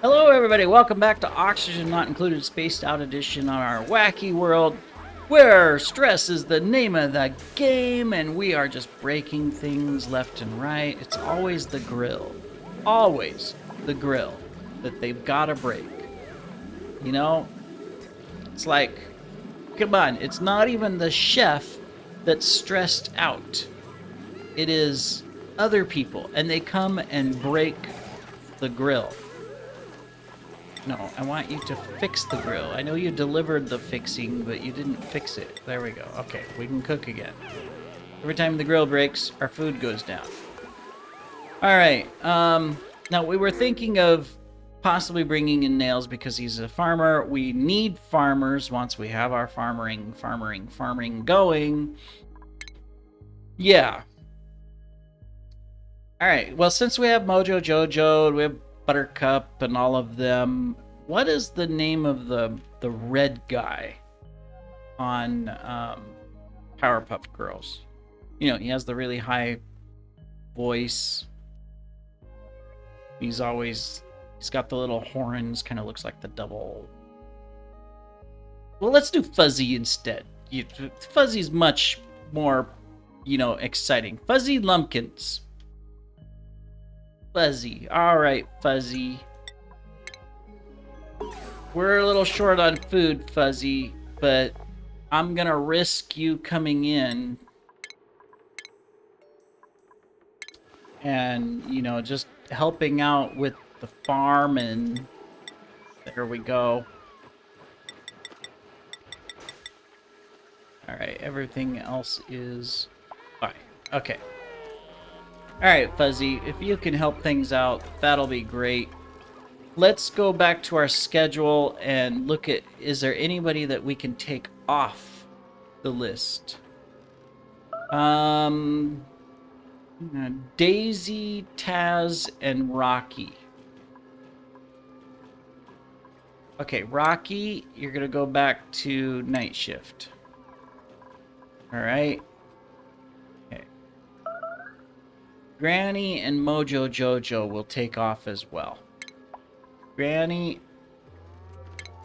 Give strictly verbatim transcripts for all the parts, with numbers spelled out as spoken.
Hello everybody, welcome back to Oxygen Not Included Spaced Out Edition on our wacky world where stress is the name of the game and we are just breaking things left and right. It's always the grill, always the grill that they've got to break. You know, it's like, come on, it's not even the chef that's stressed out. It is other people, and they come and break the grill. No, I want you to fix the grill. I know you delivered the fixing, but you didn't fix it. There we go. Okay, we can cook again. Every time the grill breaks, our food goes down. Alright, um, now we were thinking of possibly bringing in Nails because he's a farmer. We need farmers once we have our farming, farming, farming going. Yeah. All right. Well, since we have Mojo Jojo, we have Buttercup and all of them. What is the name of the the red guy on um, Powerpuff Girls? You know, he has the really high voice. He's always. He's got the little horns, kind of looks like the double. Well, let's do Fuzzy instead. You, Fuzzy's much more, you know, exciting. Fuzzy Lumpkins. Fuzzy. All right, Fuzzy. We're a little short on food, Fuzzy, but I'm going to risk you coming in. And, you know, just helping out with the farm, and there we go. All right, everything else is fine. Okay. All right, Fuzzy, if you can help things out, that'll be great. Let's go back to our schedule and look at, is there anybody that we can take off the list? Um, Daisy, Taz, and Rocky. Okay, Rocky, you're going to go back to night shift. All right. Okay. Granny and Mojo Jojo will take off as well. Granny,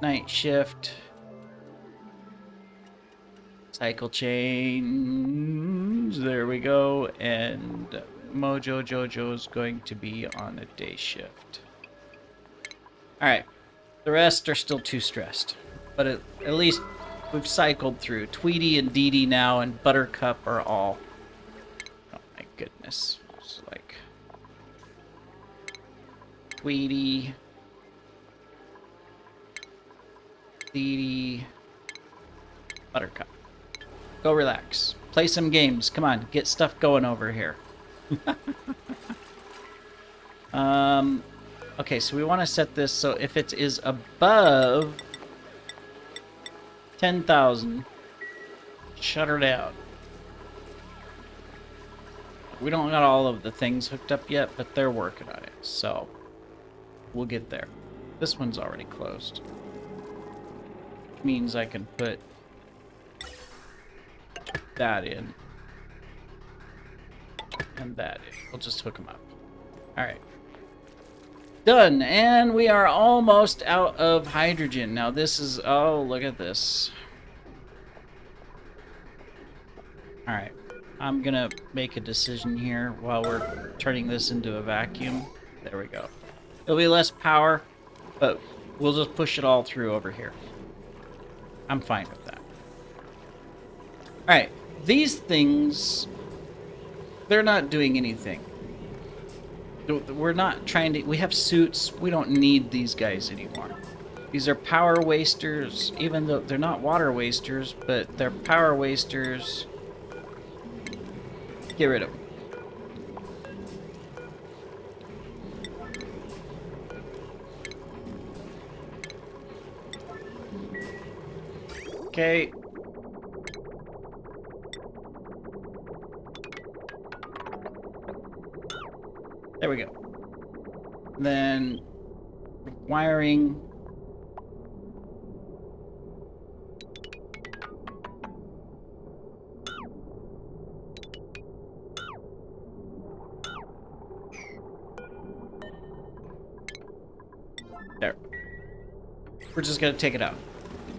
night shift, cycle change, there we go, and Mojo Jojo is going to be on a day shift. All right. The rest are still too stressed, but at, at least we've cycled through. Tweety and Dee Dee now and Buttercup are all... Oh my goodness. It's like... Tweety. Dee Dee. Buttercup. Go relax. Play some games. Come on, get stuff going over here. um... Okay, so we want to set this so if it is above ten thousand, shut her down. We don't got all of the things hooked up yet, but they're working on it, so we'll get there. This one's already closed. Which means I can put that in. And that in. We'll just hook them up. All right. Done, and we are almost out of hydrogen. Now this is, oh, look at this. All right, I'm gonna make a decision here while we're turning this into a vacuum. There we go. It'll be less power, but we'll just push it all through over here. I'm fine with that. All right, these things, they're not doing anything. We're not trying to... We have suits. We don't need these guys anymore. These are power wasters, even though they're not water wasters, but they're power wasters. Get rid of them. Okay. There we go. Then wiring. There. We're just gonna take it out.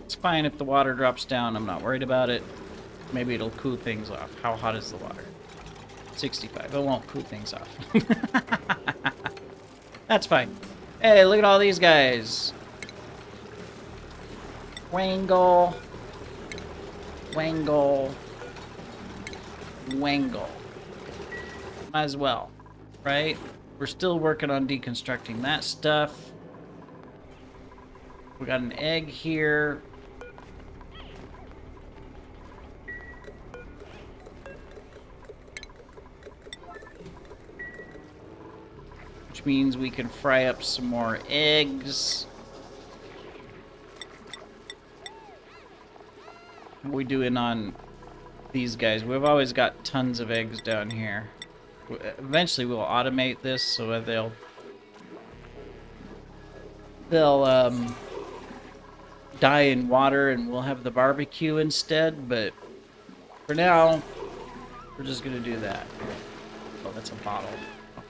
It's fine if the water drops down. I'm not worried about it. Maybe it'll cool things off. How hot is the water? sixty-five. It won't cool things off. That's fine. Hey, look at all these guys. Wangle. Wangle. Wangle. Might as well, right? We're still working on deconstructing that stuff. We got an egg here. Which means we can fry up some more eggs. What are we doing on these guys? We've always got tons of eggs down here. Eventually we'll automate this so that they'll... They'll, um... die in water and we'll have the barbecue instead, but for now we're just gonna do that. Oh, that's a bottle.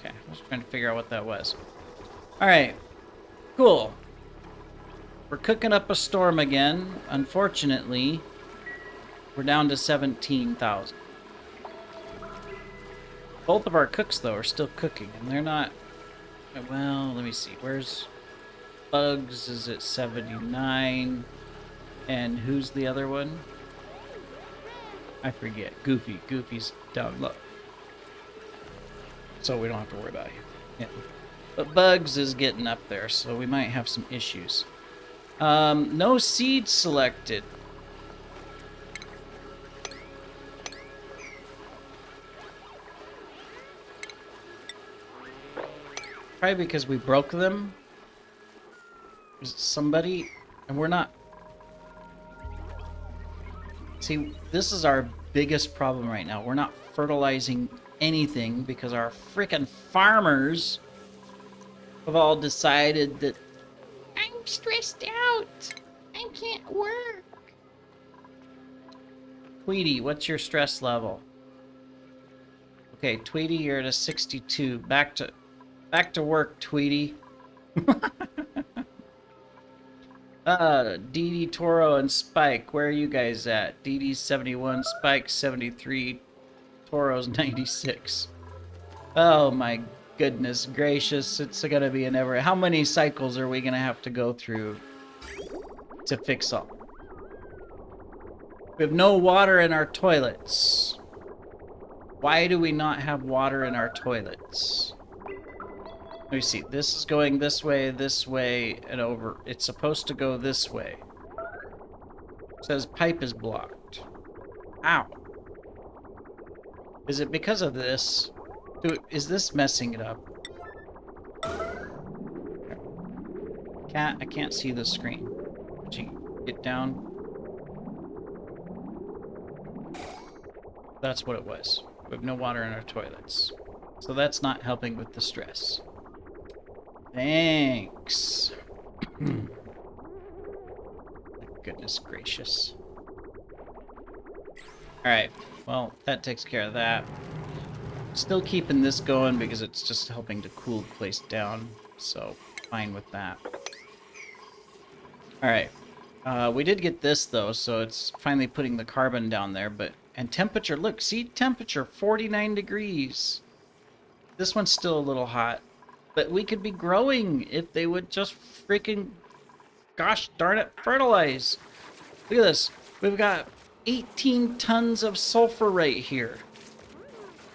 Okay, I was trying to figure out what that was. Alright, cool. We're cooking up a storm again. Unfortunately, we're down to seventeen thousand. Both of our cooks, though, are still cooking, and they're not... Well, let me see. Where's... Bugs is at seventy-nine. And who's the other one? I forget. Goofy. Goofy's down low. So we don't have to worry about him. Yeah. But Bugs is getting up there, so we might have some issues. Um, no seeds selected. Probably because we broke them. Somebody, and we're not. See, this is our biggest problem right now. We're not fertilizing anything because our frickin' farmers have all decided that I'm stressed out. I can't work. Tweety, what's your stress level? Okay, Tweety, you're at a sixty-two. Back to, back to work, Tweety. Uh, D D Toro and Spike, where are you guys at? D D seventy-one, Spike seventy-three, Toro's ninety-six. Oh my goodness gracious, it's gonna be an ever... How many cycles are we gonna have to go through to fix all? We have no water in our toilets. Why do we not have water in our toilets? Let me see. This is going this way, this way, and over. It's supposed to go this way. It says pipe is blocked. Ow. Is it because of this? Is this messing it up? Cat, I can't see the screen. Could you get down? That's what it was. We have no water in our toilets. So that's not helping with the stress. Thanks. Goodness gracious. Alright, well, that takes care of that. Still keeping this going because it's just helping to cool the place down, so fine with that. Alright, uh, we did get this though, so it's finally putting the carbon down there, but... And temperature, look, see? Temperature, forty-nine degrees. This one's still a little hot. But we could be growing if they would just freaking, gosh darn it, fertilize. Look at this. We've got eighteen tons of sulfur right here.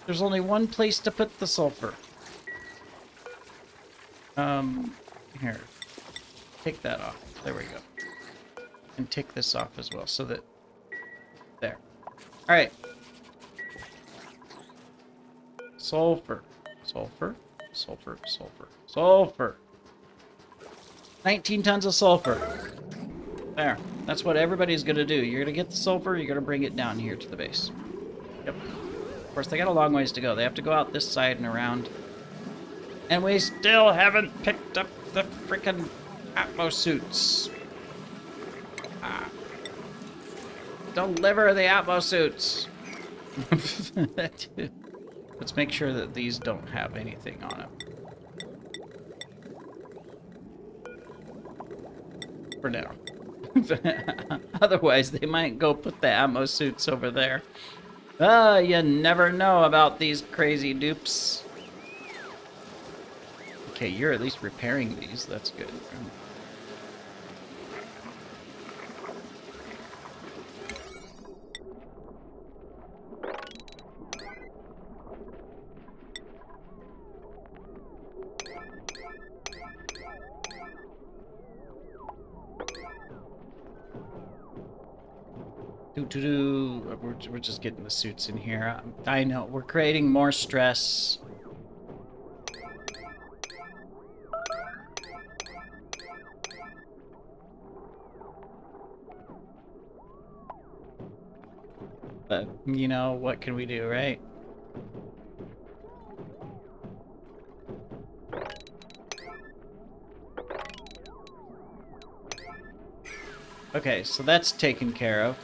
There's only one place to put the sulfur. Um, here. Take that off. There we go. And take this off as well so that, there. All right. Sulfur. Sulfur. Sulfur, sulfur, sulfur. nineteen tons of sulfur. There. That's what everybody's going to do. You're going to get the sulfur, you're going to bring it down here to the base. Yep. Of course, they got a long ways to go. They have to go out this side and around. And we still haven't picked up the frickin' Atmo suits. Ah. Deliver the Atmo suits. That too. Let's make sure that these don't have anything on them. for now. Otherwise, they might go put the ammo suits over there. Ah, uh, you never know about these crazy dupes. Okay, you're at least repairing these. That's good. We're, we're just getting the suits in here. I know, we're creating more stress. But, you know, what can we do, right? Okay, so that's taken care of.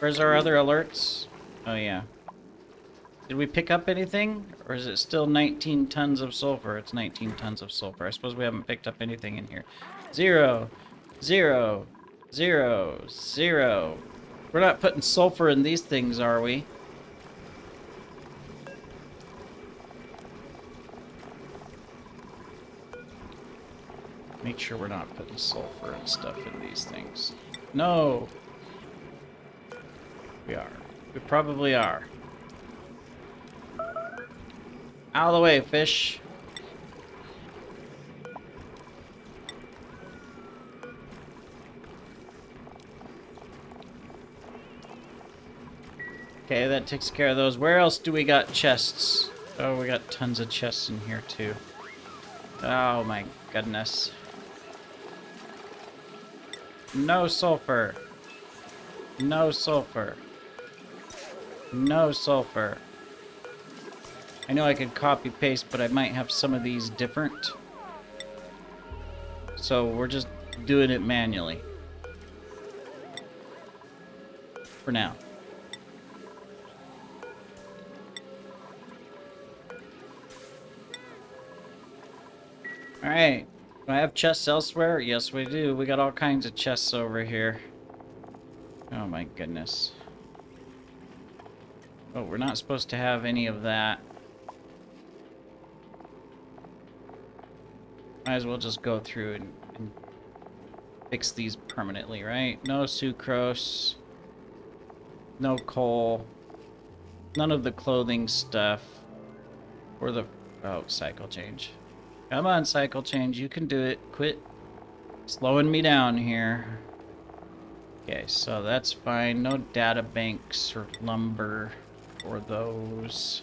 Where's our other alerts? Oh, yeah. Did we pick up anything? Or is it still nineteen tons of sulfur? It's nineteen tons of sulfur. I suppose we haven't picked up anything in here. Zero. Zero. Zero. Zero. We're not putting sulfur in these things, are we? Make sure we're not putting sulfur and stuff in these things. No! We are. We probably are. Out of the way, fish. Okay, that takes care of those. Where else do we got chests? Oh, we got tons of chests in here, too. Oh, my goodness. No sulfur. No sulfur. No sulfur. I know I could copy paste, but I might have some of these different. So we're just doing it manually. For now. Alright. Do I have chests elsewhere? Yes, we do. We got all kinds of chests over here. Oh my goodness. Oh, we're not supposed to have any of that. Might as well just go through and, and fix these permanently, right? No sucrose. No coal. None of the clothing stuff. Or the... Oh, cycle change. Come on, cycle change. You can do it. Quit slowing me down here. Okay, so that's fine. No data banks or lumber. Or those.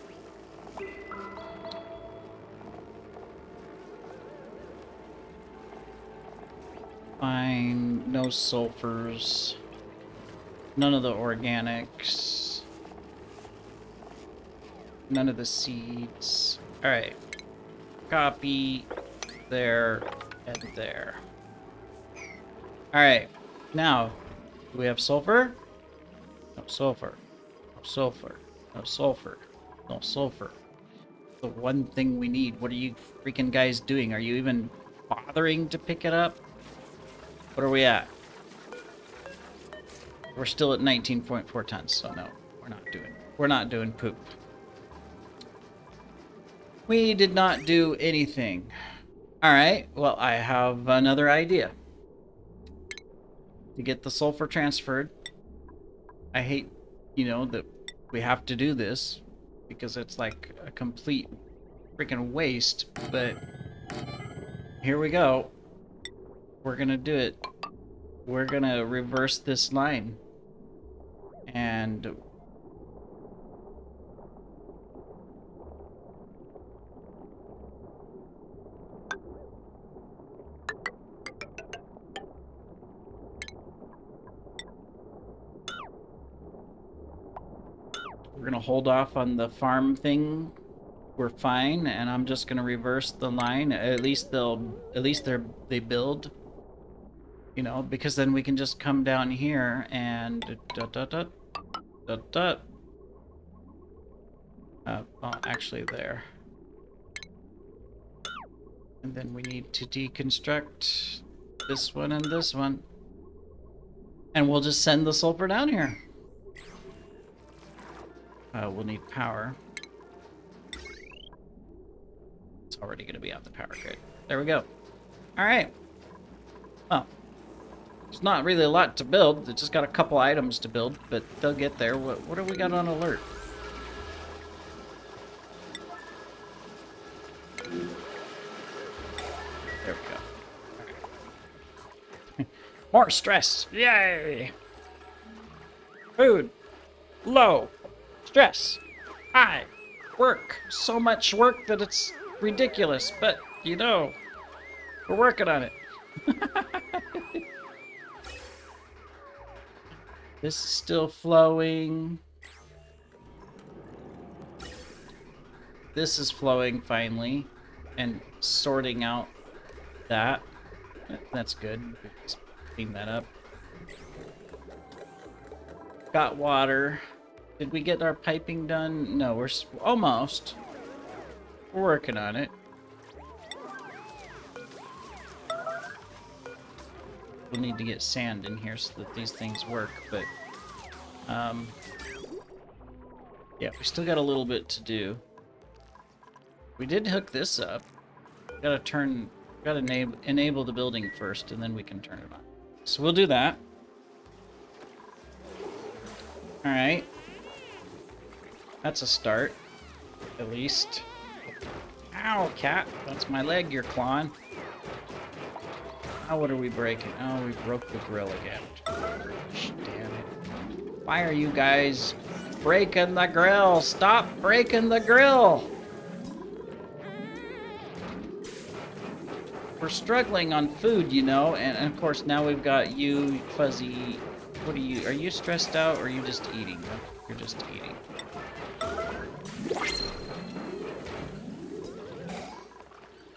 Fine. No sulfurs. None of the organics. None of the seeds. Alright. Copy. There. And there. Alright. Now, do we have sulfur? No sulfur. No sulfur. No sulfur. No sulfur. The one thing we need. What are you freaking guys doing? Are you even bothering to pick it up? What are we at? We're still at nineteen point four tons, so no, we're not doing. We're not doing poop. We did not do anything. Alright, well, I have another idea. To get the sulfur transferred. I hate, you know, that we have to do this because it's like a complete freaking waste, but here we go. We're gonna do it. We're gonna reverse this line. And we're gonna hold off on the farm thing. We're fine, and I'm just gonna reverse the line. At least they'll, at least they're they build, you know, because then we can just come down here and dot dot dot dot dot. Uh, well, actually, there. And then we need to deconstruct this one and this one. And we'll just send the sulfur down here. Uh, we'll need power. It's already going to be out the power grid. There we go. Alright. Well, there's not really a lot to build. It's just got a couple items to build, but they'll get there. What, what do we got on alert? There we go. More stress. Yay! Food. Low. Stress. High. Work. So much work that it's ridiculous, but, you know, we're working on it. This is still flowing. This is flowing finally and sorting out that. That's good. Just clean that up. Got water. Did we get our piping done? No, we're s almost. We're working on it. We'll need to get sand in here so that these things work, but um, yeah, we still got a little bit to do. We did hook this up. Gotta turn, gotta enable, enable the building first, and then we can turn it on. So we'll do that. All right, that's a start, at least. Ow, cat! That's my leg you're clawing. Now what are we breaking? Oh, we broke the grill again. Gosh, damn it. Why are you guys breaking the grill? Stop breaking the grill! We're struggling on food, you know, and, and of course now we've got you, Fuzzy. What are you? Are you stressed out or are you just eating? You're just eating.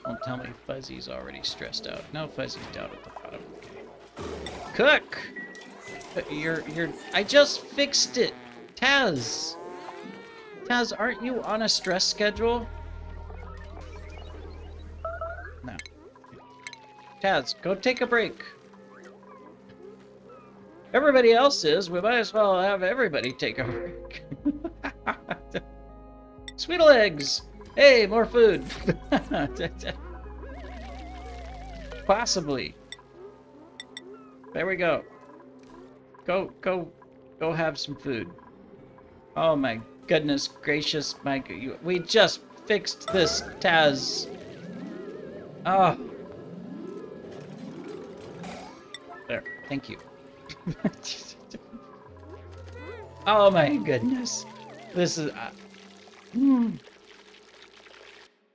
Don't tell me Fuzzy's already stressed out. No, Fuzzy's down at the bottom. Okay. Cook! You're, you're... I just fixed it! Taz! Taz, aren't you on a stress schedule? No. Taz, go take a break. Everybody else is. We might as well have everybody take a break. Sweetle eggs! Hey, more food! Possibly. There we go. Go, go, go have some food. Oh my goodness gracious, Mike. We just fixed this, Taz. Oh. There, thank you. Oh my goodness. This is... Uh, mm.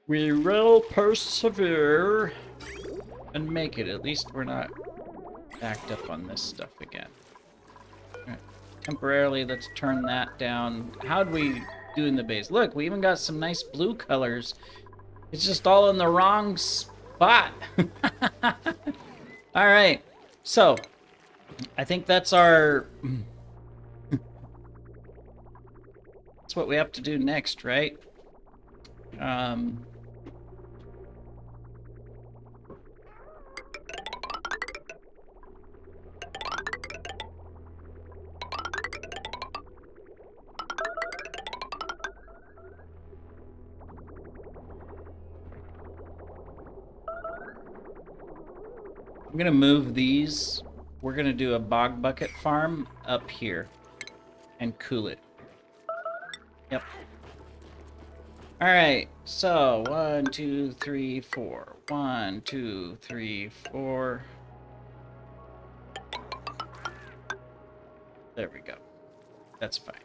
We will persevere and make it. At least we're not backed up on this stuff again. Right. Temporarily, let's turn that down. How'd we do in the base? Look, we even got some nice blue colors. It's just all in the wrong spot. All right. So, I think that's our... That's what we have to do next, right? Um... I'm gonna move these. We're gonna do a bog bucket farm up here and cool it. Yep. Alright, so one, two, three, four. One, two, three, four. There we go. That's fine.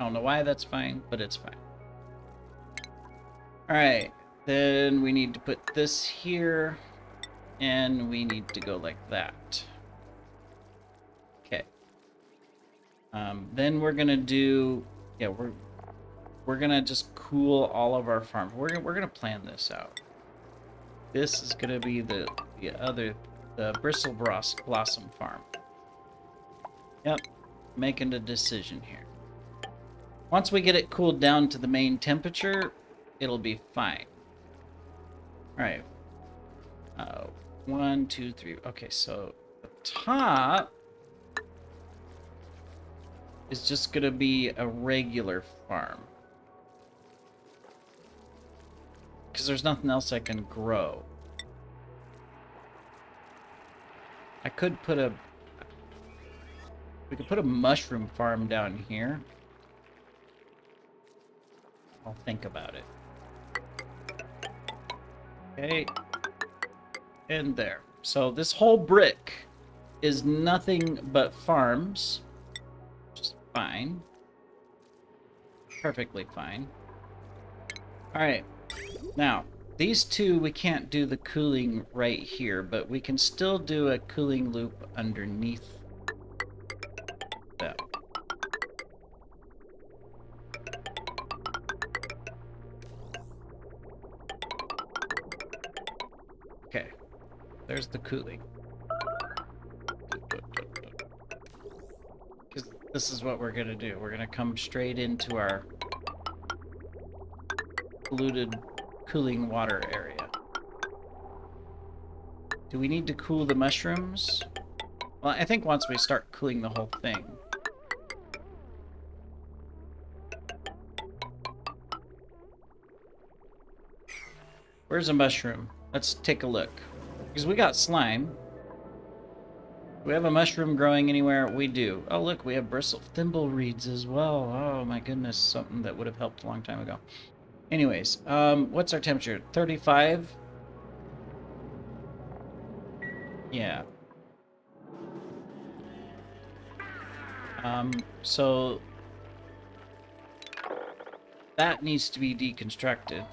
I don't know why that's fine, but it's fine. Alright, then we need to put this here, and we need to go like that. Okay. Um, then we're gonna do... Yeah, we're... We're gonna just cool all of our farms. We're, we're gonna plan this out. This is gonna be the, the other, the Bristle Blossom farm. Yep, making a decision here. Once we get it cooled down to the main temperature, it'll be fine. All right, Uh, one, two, three. Okay, so the top is just going to be a regular farm. Because there's nothing else I can grow. I could put a... We could put a mushroom farm down here. I'll think about it. Okay. And there. So this whole brick is nothing but farms. Just fine. Perfectly fine. Alright. Now, these two, we can't do the cooling right here, but we can still do a cooling loop underneath them. Okay, there's the cooling. Because this is what we're going to do. We're going to come straight into our polluted cooling water area. Do we need to cool the mushrooms? Well, I think once we start cooling the whole thing. Where's a mushroom? Let's take a look. Because we got slime. Do we have a mushroom growing anywhere? We do. Oh, look, we have bristle thimble reeds as well. Oh, my goodness. Something that would have helped a long time ago. Anyways, um, what's our temperature? thirty-five? Yeah. Um, so... That needs to be deconstructed.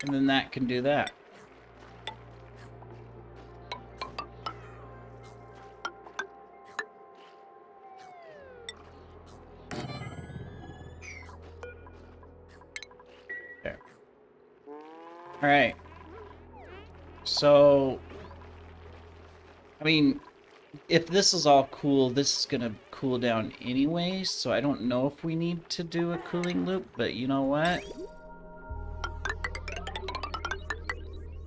And then that can do that. All right, so, I mean, if this is all cool, this is going to cool down anyway, so I don't know if we need to do a cooling loop, but you know what?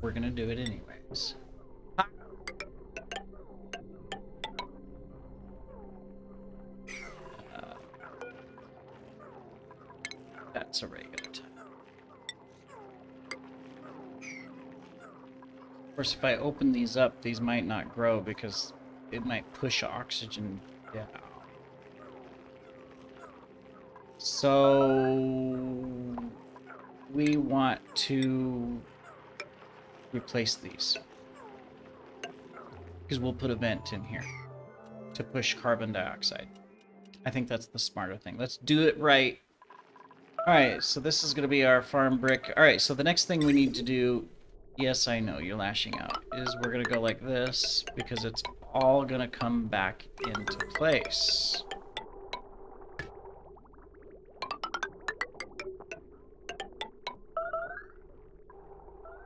We're going to do it anyways. Ha! Uh, that's a regular time. Of course, if I open these up, these might not grow because it might push oxygen down. So we want to replace these because we'll put a vent in here to push carbon dioxide. I think that's the smarter thing. Let's do it right. All right, so this is going to be our farm brick. All right, so the next thing we need to do... Yes, I know, you're lashing out. Is we're gonna go like this, because it's all gonna come back into place.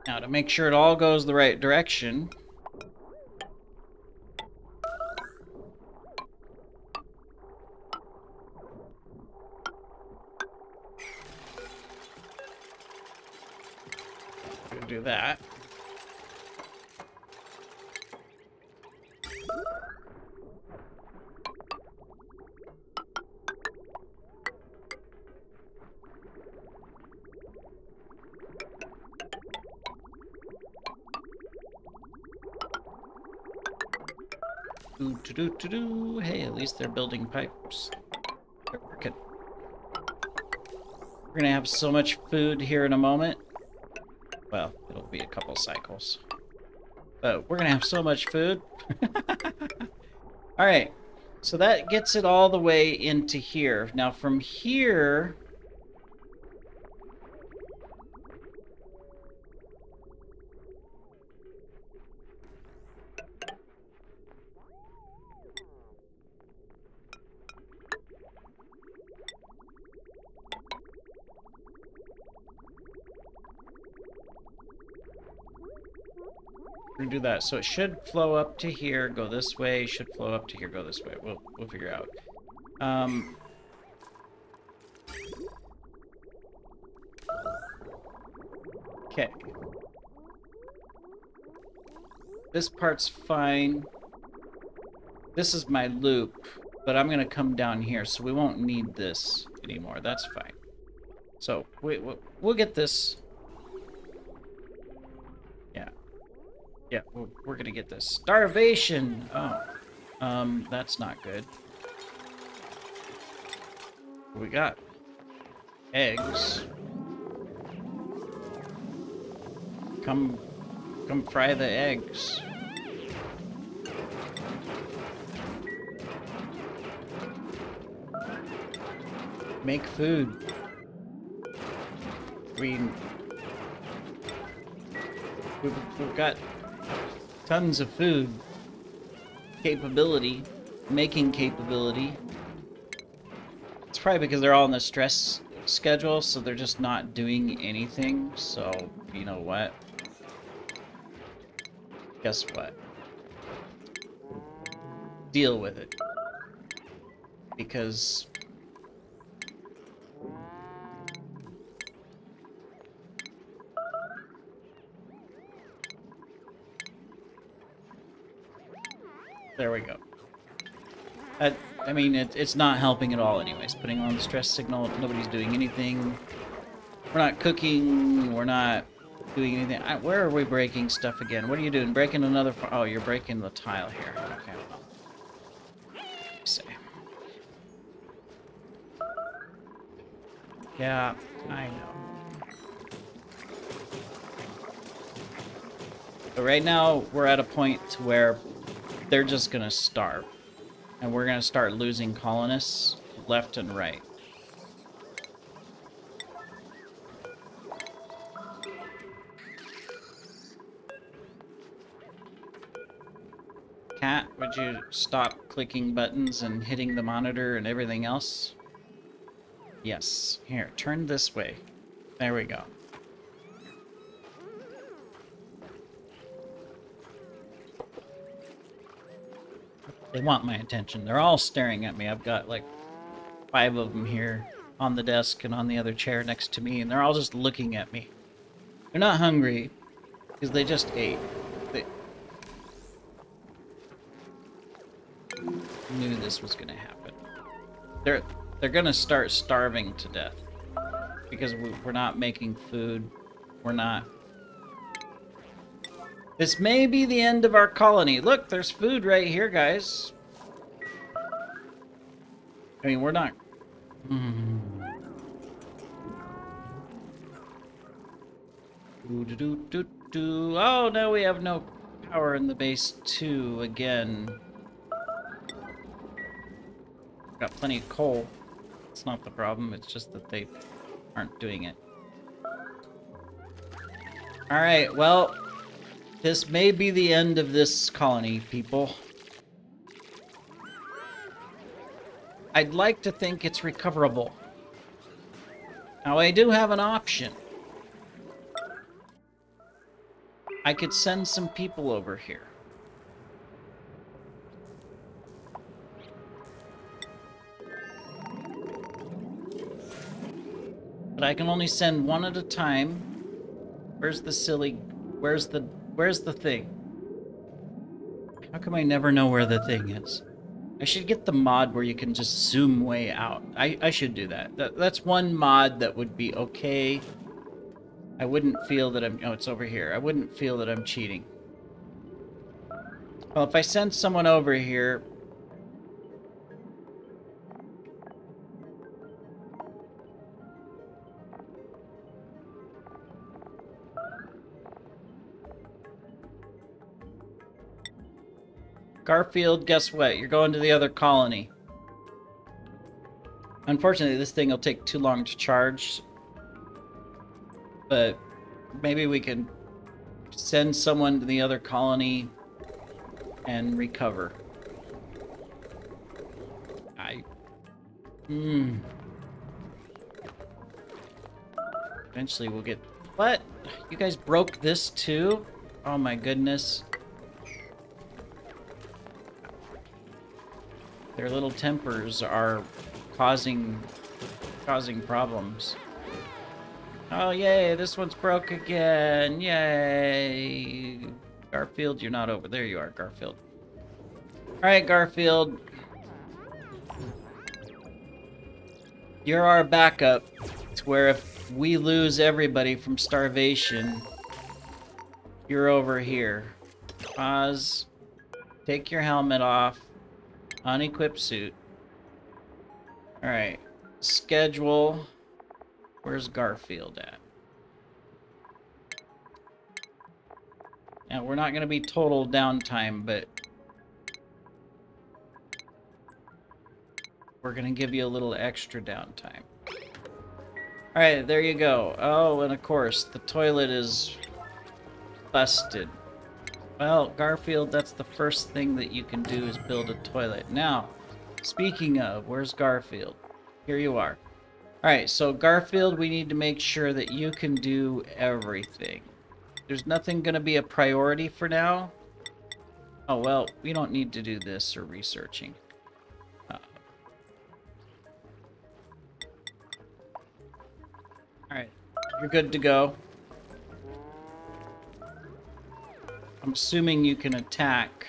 Now, to make sure it all goes the right direction... do that. Ooh, to do to do. Hey, at least they're building pipes. They're working. We're gonna have so much food here in a moment. Well, it'll be a couple cycles. But we're going to have so much food. Alright, so that gets it all the way into here. Now from here... We're gonna do that. So it should flow up to here, go this way. Should flow up to here, go this way. We'll we'll figure out. Um. Okay. This part's fine. This is my loop, but I'm gonna come down here, so we won't need this anymore. That's fine. So we we'll get this. Yeah, yeah, we're, we're gonna get this. Starvation. Oh, um, that's not good. What we got? Eggs. Come, come fry the eggs. Make food. I mean, we've, we've got tons of food capability, making capability. It's probably because they're all in the stress schedule, so they're just not doing anything. So, you know what? Guess what? Deal with it. Because... there we go. That, I mean, it, it's not helping at all anyways. Putting on the stress signal, nobody's doing anything. We're not cooking, we're not doing anything. I, where are we breaking stuff again? What are you doing? Breaking another... Oh, you're breaking the tile here. Okay, well. Say. Yeah, I know. But right now, we're at a point to where... they're just gonna starve. And we're gonna start losing colonists left and right. Cat, would you stop clicking buttons and hitting the monitor and everything else? Yes. Here, turn this way. There we go. They want my attention. They're all staring at me. I've got like five of them here on the desk and on the other chair next to me, and they're all just looking at me. They're not hungry because they just ate. They knew this was going to happen. They're they're going to start starving to death because we're not making food. We're not. This may be the end of our colony. Look, there's food right here, guys. I mean, we're not... Mm. Ooh, do, do, do, do. Oh, no, we have no power in the base, too, again. Got plenty of coal. It's not the problem. It's just that they aren't doing it. All right, well... this may be the end of this colony, people. I'd like to think it's recoverable. Now, I do have an option. I could send some people over here. But I can only send one at a time. Where's the silly... Where's the... Where's the thing? How come I never know where the thing is? I should get the mod where you can just zoom way out. I, I should do that. that. That's one mod that would be okay. I wouldn't feel that I'm... Oh, it's over here. I wouldn't feel that I'm cheating. Well, if I send someone over here... Garfield, guess what? You're going to the other colony. Unfortunately, this thing will take too long to charge. But maybe we can send someone to the other colony and recover. I... Hmm. Eventually we'll get... What? You guys broke this too? Oh my goodness. Their little tempers are causing causing problems. Oh yay, this one's broke again. Yay. Garfield, you're not over. There you are, Garfield. Alright, Garfield. You're our backup. It's where if we lose everybody from starvation, you're over here. Oz, take your helmet off. Unequip suit. Alright. Schedule. Where's Garfield at? Now, we're not going to be total downtime, but we're going to give you a little extra downtime. Alright, there you go. Oh, and of course, the toilet is busted. Well, Garfield, that's the first thing that you can do is build a toilet. Now, speaking of, where's Garfield? Here you are. Alright, so Garfield, we need to make sure that you can do everything. There's nothing going to be a priority for now. Oh, well, we don't need to do this or researching. Uh, Alright, you're good to go. I'm assuming you can attack.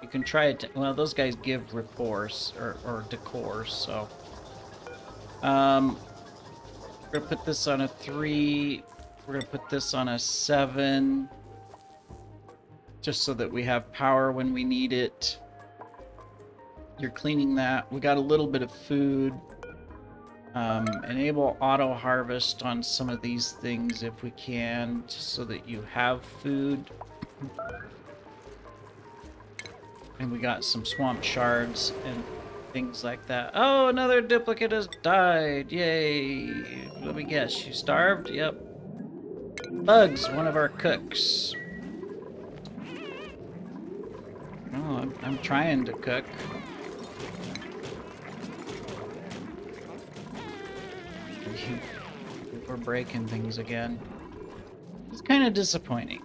You can try it. Well, those guys give recourse or, or decor, so. Um, we're going to put this on a three. We're going to put this on a seven. Just so that we have power when we need it. You're cleaning that. We got a little bit of food. Um, enable auto harvest on some of these things if we can, just so that you have food. And we got some swamp shards and things like that. Oh, another duplicate has died. Yay. Let me guess. You starved? Yep. Bugs, one of our cooks. Oh, I'm, I'm trying to cook. We're breaking things again. It's kind of disappointing.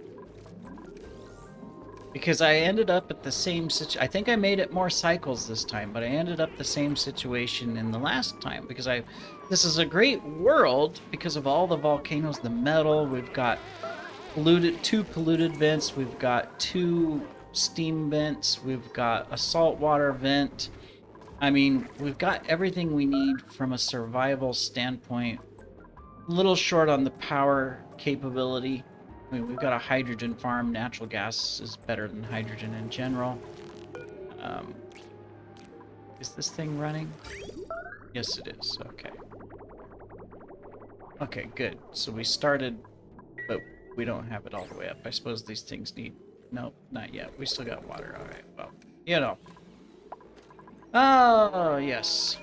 Because I ended up at the same situation. I think I made it more cycles this time, but I ended up the same situation in the last time. Because I, this is a great world because of all the volcanoes, the metal. We've got polluted, two polluted vents. We've got two steam vents. We've got a saltwater vent. I mean, we've got everything we need from a survival standpoint. A little short on the power capability. I mean, we've got a hydrogen farm. Natural gas is better than hydrogen in general. Um, is this thing running? Yes, it is. Okay. Okay, good. So we started, but we don't have it all the way up. I suppose these things need... Nope, not yet. We still got water. All right, well, you know. Oh, yes.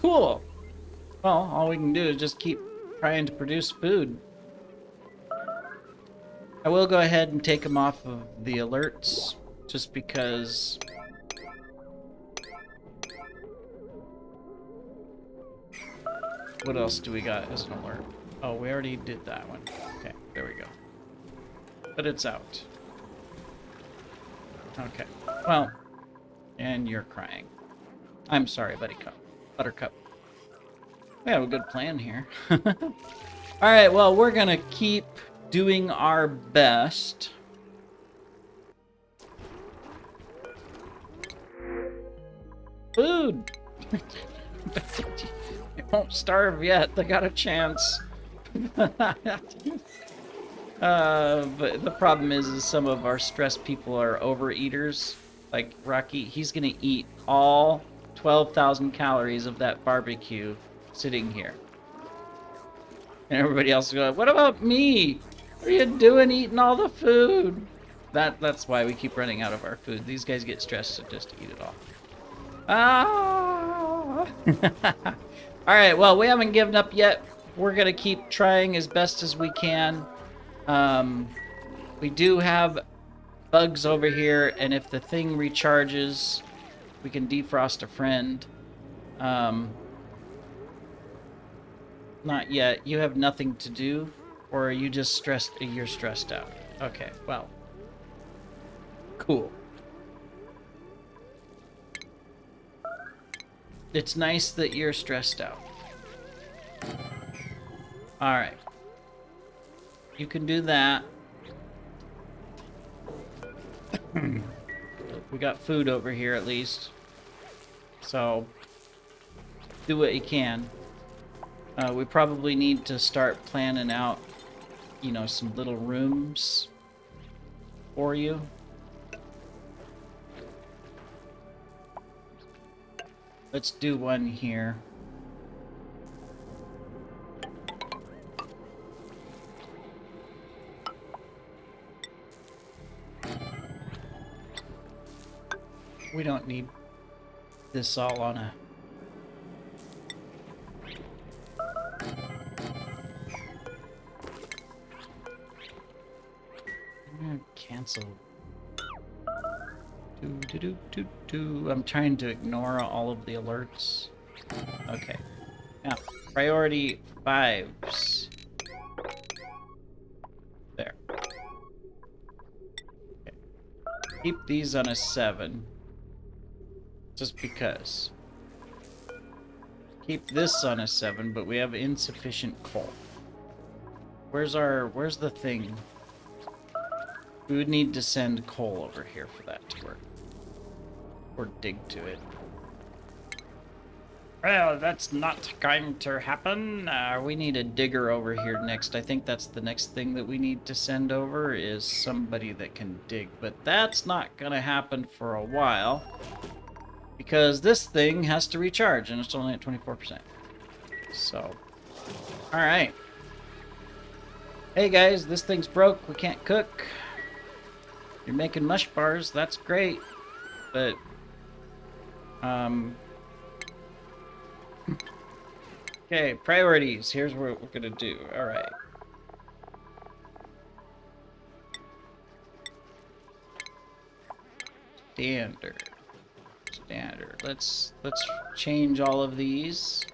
Cool. Well, all we can do is just keep trying to produce food. I will go ahead and take them off of the alerts, just because what else do we got as an alert? Oh, we already did that one. Okay, there we go. But it's out. Okay, well, and you're crying. I'm sorry, buddy cup. Buttercup. We have a good plan here. Alright, well, we're gonna keep doing our best. Food! They won't starve yet. They got a chance. uh, but the problem is, is some of our stressed people are overeaters. Like Rocky, he's gonna eat all twelve thousand calories of that barbecue sitting here. And everybody else is going, what about me? What are you doing eating all the food? That That's why we keep running out of our food. These guys get stressed so just to eat it all. Ah! Alright, well, we haven't given up yet. We're going to keep trying as best as we can. Um, we do have bugs over here, and if the thing recharges, we can defrost a friend. Um... Not yet. You have nothing to do Or are you just stressed? You're stressed out. Okay, well. Cool. It's nice that you're stressed out. Alright. You can do that. We got food over here at least. So, do what you can. Uh, we probably need to start planning out, you know, some little rooms for you. Let's do one here. We don't need this all on a... Cancel. Do, do, do, do, do. I'm trying to ignore all of the alerts. Okay. Now, priority fives. There. Okay. Keep these on a seven. Just because. Keep this on a seven, but we have insufficient coal. Where's our... Where's the thing? We would need to send coal over here for that to work. Or dig to it. Well, that's not going to happen. Uh, we need a digger over here next. I think that's the next thing that we need to send over is somebody that can dig. But that's not going to happen for a while. Because this thing has to recharge, and it's only at twenty-four percent. So, alright. Hey guys, this thing's broke, we can't cook. You're making mush bars, that's great. But, um... okay, priorities. Here's what we're gonna do. Alright. Standard. Standard. Let's let's change all of these.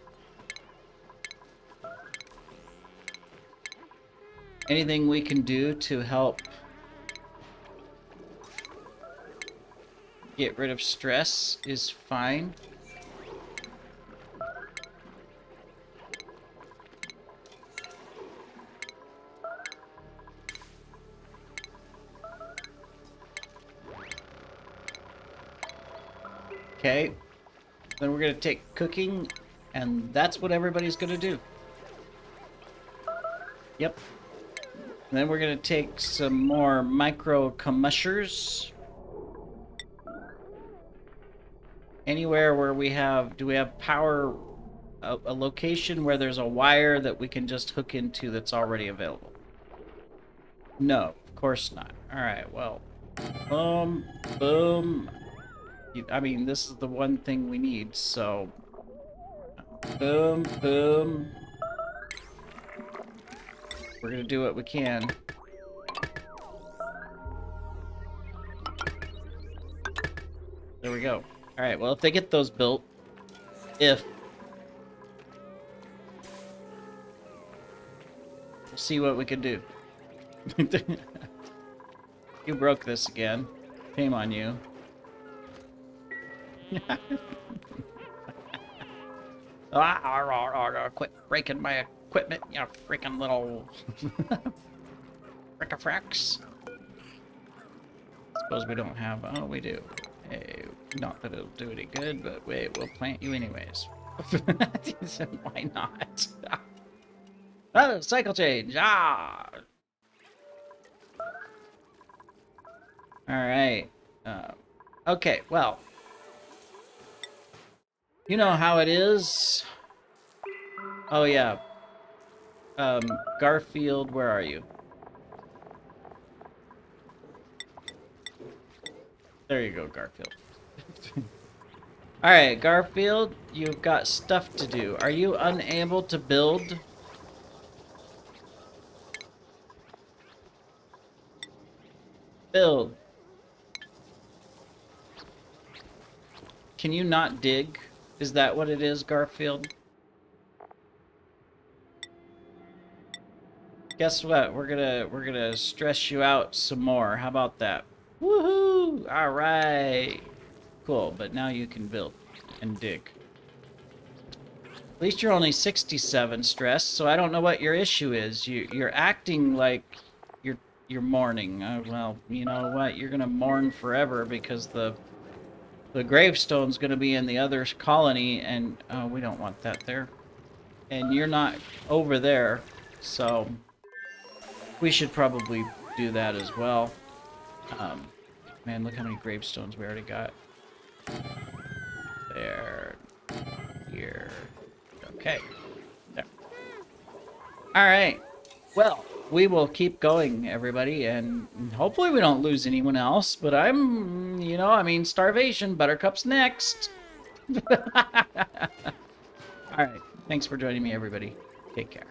Anything we can do to help get rid of stress is fine. Okay, then we're going to take cooking, and that's what everybody's going to do. Yep. And then we're going to take some more micro-commushers. Anywhere where we have... Do we have power... A, a location where there's a wire that we can just hook into that's already available? No, of course not. Alright, well... Boom, boom... I mean, this is the one thing we need, so... Boom, boom. We're gonna do what we can. There we go. Alright, well, if they get those built... If... We'll see what we can do. You broke this again. Shame on you. ah, ar, ar, ar, ar, quit breaking my equipment, you freaking little frick-a-fracks. Suppose we don't have. Oh, we do. Hey, not that it'll do any good, but wait, we'll plant you anyways. Why not? Oh, cycle change. Ah. All right. Uh, okay. Well. You know how it is. Oh, yeah. Um, Garfield, where are you? There you go, Garfield. Alright, Garfield, you've got stuff to do. Are you unable to build? Build. Can you not dig? Is that what it is, Garfield? guess what? We're gonna we're gonna stress you out some more. How about that? Woohoo! All right, cool. But now you can build and dig. At least you're only sixty-seven stress, so I don't know what your issue is. You you're acting like you're you're mourning. Uh, well, you know what? You're gonna mourn forever because the the gravestone's gonna be in the other colony, and uh, we don't want that there. And you're not over there, so we should probably do that as well. Um, man, look how many gravestones we already got. There, here, okay, there. All right, well, we will keep going, everybody, and hopefully we don't lose anyone else, but I'm, you know, I mean, starvation, Buttercup's next. All right. Thanks for joining me, everybody. Take care.